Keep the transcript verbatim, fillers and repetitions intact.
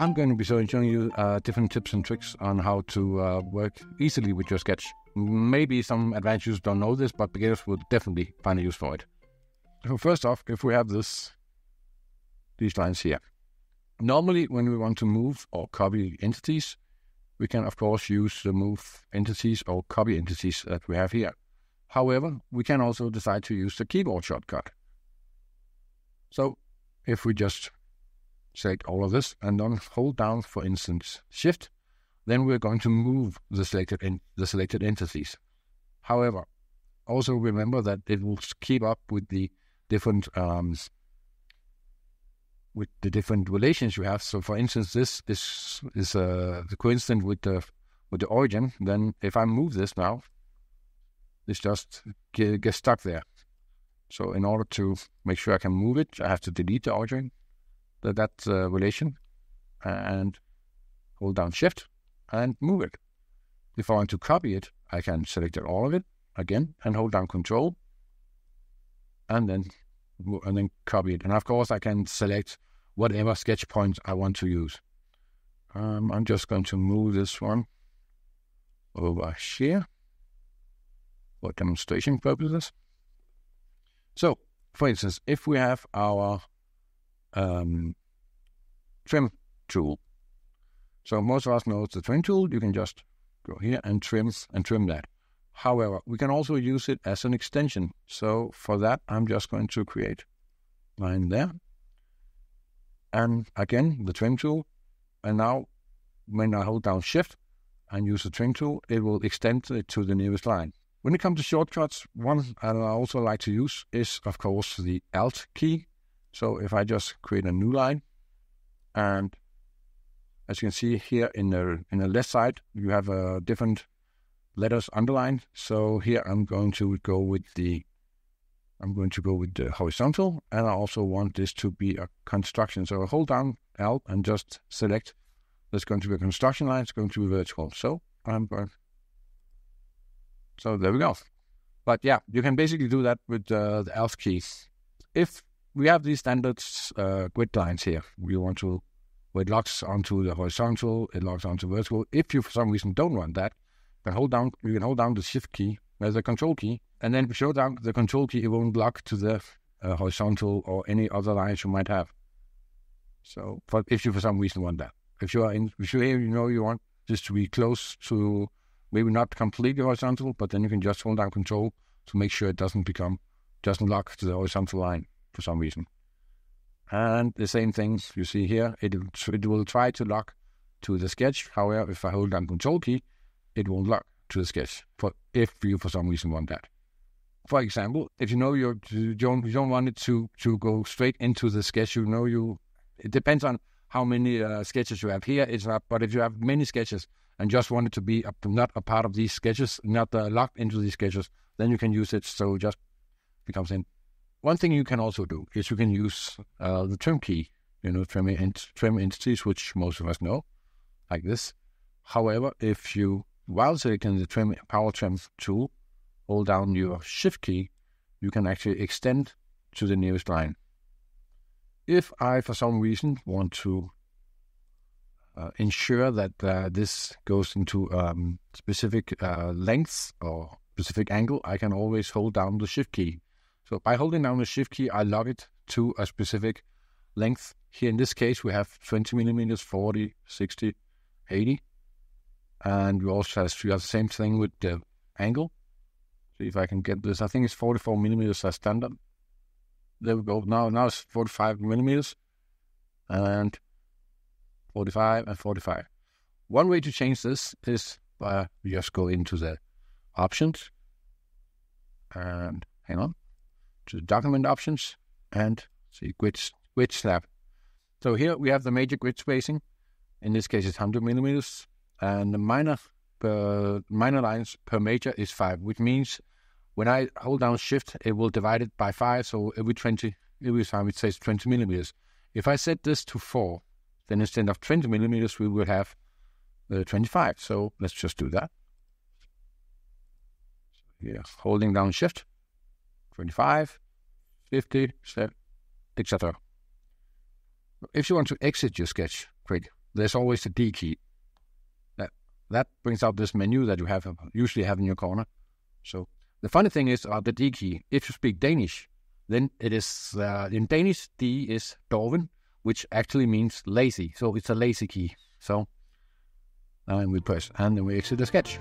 I'm going to be showing you uh, different tips and tricks on how to uh, work easily with your sketch. Maybe some advanced users don't know this, but beginners will definitely find a use for it. So first off, if we have this, these lines here. Normally, when we want to move or copy entities, we can of course use the move entities or copy entities that we have here. However, we can also decide to use the keyboard shortcut. So if we just select all of this and then hold down, for instance, Shift, then we're going to move the selected in, the selected entities. However, also remember that it will keep up with the different um, with the different relations you have. So, for instance, this is is uh, coincident with the with the origin. Then, if I move this now, this just gets get stuck there. So, in order to make sure I can move it, I have to delete the origin, that, that uh, relation, and hold down Shift and move it. If I want to copy it, I can select all of it again and hold down Control, and then and then copy it. And of course, I can select whatever sketch point I want to use. Um, I'm just going to move this one over here for demonstration purposes. So, for instance, if we have our um, trim tool. So most of us know the trim tool. You can just go here and trim and trim that. However, we can also use it as an extension. So for that, I'm just going to create a line there. And again, the trim tool. And now when I hold down Shift and use the trim tool, it will extend it to the nearest line. When it comes to shortcuts, one I also like to use is, of course, the Alt key. So if I just create a new line, and as you can see here in the, in the left side, you have a different letters underlined. So here I'm going to go with the I'm going to go with the horizontal, and I also want this to be a construction. So I hold down Alt and just select. There's going to be a construction line. It's going to be vertical. So I'm going. So there we go. But yeah, you can basically do that with uh, the Alt keys. If we have these standard uh, grid lines here, we want to. Well, it locks onto the horizontal. It locks onto vertical. If you for some reason don't want that, Can hold down, you can hold down the Shift key, there's the Control key, and then if you hold down the Control key, it won't lock to the uh, horizontal or any other lines you might have. So, but if you for some reason want that, if you are in, if you know you want this to be close to, maybe not completely horizontal, but then you can just hold down Control to make sure it doesn't become, doesn't lock to the horizontal line for some reason. And the same things you see here, it it will try to lock to the sketch. However, if I hold down Control key, it won't lock to the sketch for if you for some reason want that. For example, if you know you're, you don't you don't want it to to go straight into the sketch, you know you. It depends on how many uh, sketches you have here. It's not, but if you have many sketches and just want it to be a, not a part of these sketches, not uh, locked into these sketches, then you can use it. So it just becomes in. One thing you can also do is you can use uh, the trim key. You know, trim ent trim entities, which most of us know, like this. However, if you While selecting the Trim Power Trim tool, hold down your Shift key, you can actually extend to the nearest line. If I, for some reason, want to uh, ensure that uh, this goes into um, specific uh, lengths or specific angle, I can always hold down the Shift key. So by holding down the Shift key, I lock it to a specific length. Here in this case, we have twenty millimeters, forty, sixty, eighty. And we also have the same thing with the angle. So if I can get this, I think it's forty-four millimeters as standard. There we go. Now, now it's forty-five millimeters and forty-five and forty-five. One way to change this is by just go into the options and hang on to the document options and see grid, grid slab. So here we have the major grid spacing. In this case, it's one hundred millimeters. And the minor per, minor lines per major is five, which means when I hold down Shift, it will divide it by five. So every twenty, every time it says twenty millimeters. If I set this to four, then instead of twenty millimeters, we will have uh, twenty-five. So let's just do that. Yeah, holding down Shift, twenty-five, fifty, et cetera. If you want to exit your sketch, great. there's always the D key. That, that brings up this menu that you have usually have in your corner. So the funny thing is uh, the D key. If you speak Danish, then it is, uh, in Danish, D is doven, which actually means lazy. So it's a lazy key. So, and we press, and then we exit the sketch.